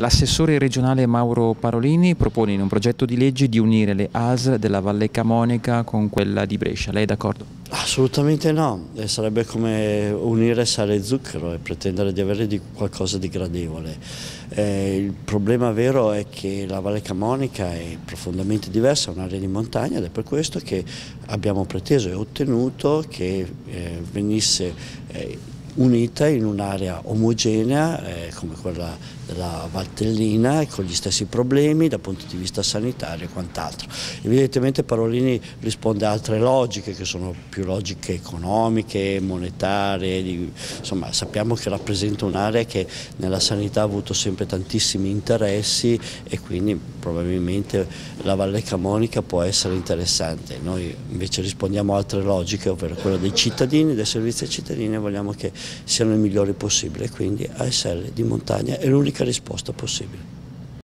L'assessore regionale Mauro Parolini propone in un progetto di legge di unire le ASL della Valle Camonica con quella di Brescia. Lei è d'accordo? Assolutamente no, sarebbe come unire sale e zucchero e pretendere di avere qualcosa di gradevole. Il problema vero è che la Valle Camonica è profondamente diversa, è un'area di montagna ed è per questo che abbiamo preteso e ottenuto che venisse unita in un'area omogenea come quella della Valtellina, con gli stessi problemi dal punto di vista sanitario e quant'altro. Evidentemente Parolini risponde a altre logiche che sono più logiche economiche, monetarie, insomma sappiamo che rappresenta un'area che nella sanità ha avuto sempre tantissimi interessi e quindi probabilmente la Valle Camonica può essere interessante. Noi invece rispondiamo a altre logiche, ovvero quella dei cittadini, dei servizi ai cittadini, e vogliamo che siano i migliori possibili, quindi ASL di montagna è l'unica risposta possibile.